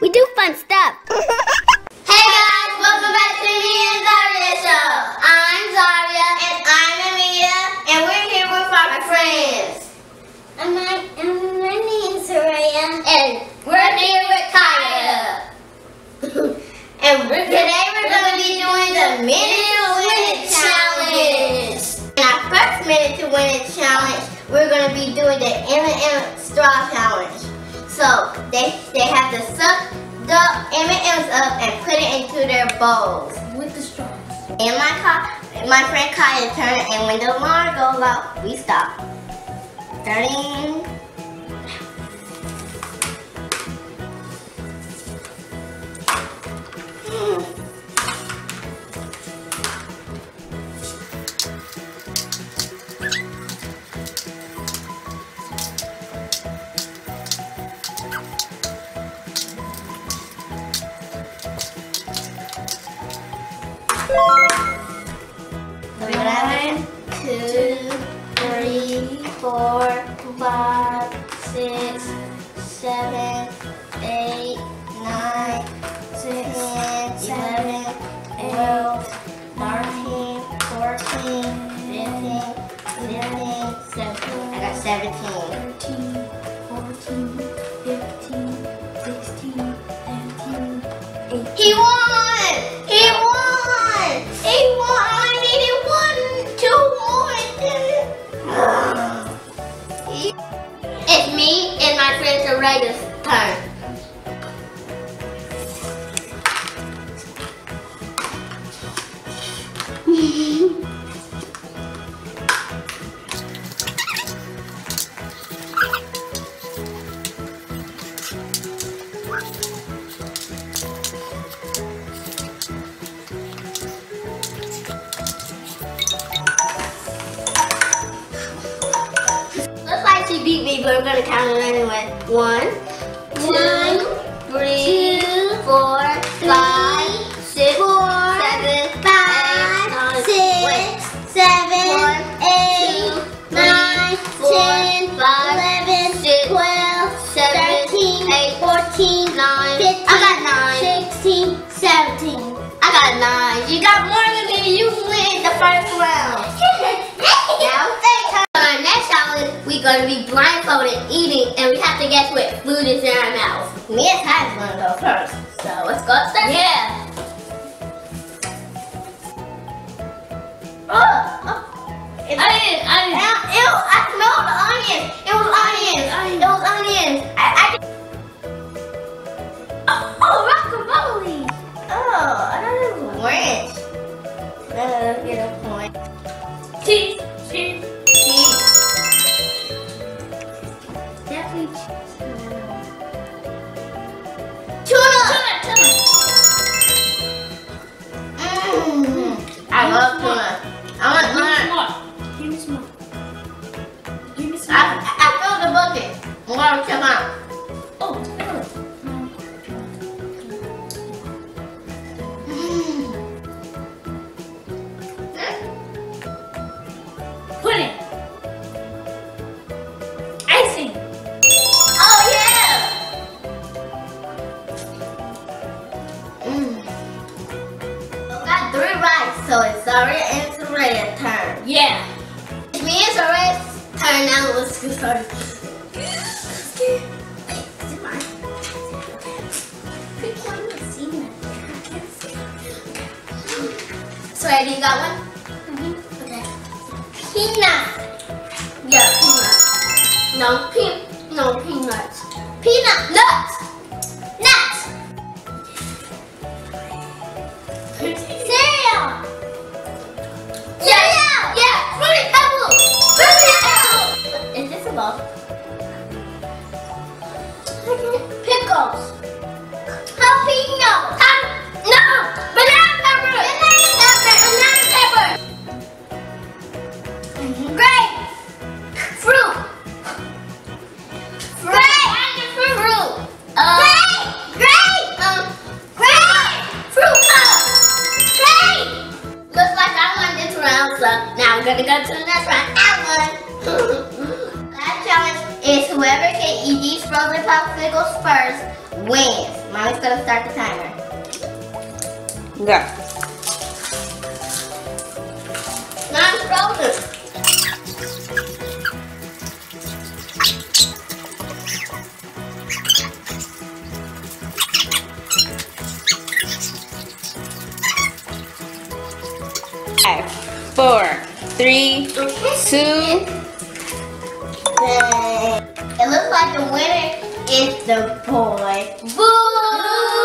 We do fun stuff. Hey guys, welcome back to Mia and Zaria Show. I'm Zaria. And I'm Mia. And we're here with our friends. And my name's Zaria. And we're here with Kaya. And today we're going to be doing the Minute to Win It Challenge. In our first Minute to Win It Challenge, we're going to be doing the M&M Straw Challenge. So they have to suck the M&Ms up and put it into their bowls with the straws. And my friend Kaya turned, and when the alarm goes out, we stop. 30. We're gonna count it anyway. 1, 2, 3, 4, 5, 6, 7, 8, 9, 10, 11, 12, 13, 14, 9. I got 9, 16, 17. I got 9. You got more than me. You win the first round. We're going to be blindfolded eating, and we have to guess what food is in our mouth. Me and Ty's going to go first, so let's go upstairs. Yeah. Oh. Onion. Ew, I smelled the onion. It was onions. It was onions. Guacamole. Oh, I thought it was ranch. Let's get a point. Cheese. Tuna! I love tuna. I want tuna. Give me some more. I filled the bucket. I'm going to come out. Oh, Pudding. Icing. Oh, yeah. So it's Zaria and Zaria's turn. Yeah. It's me and Zaria's turn now. Let's get started. So, do you got one? Mm-hmm. Okay. Peanut. Yeah, peanut. No, peanuts. Peanut nuts. Now we're gonna go to the next round. Last challenge is whoever can eat these frozen outfit goes first wins. Mommy's gonna start the timer. Go. Now it's frozen. Five, 4, 3, 2. It looks like the winner is the boy. Boo!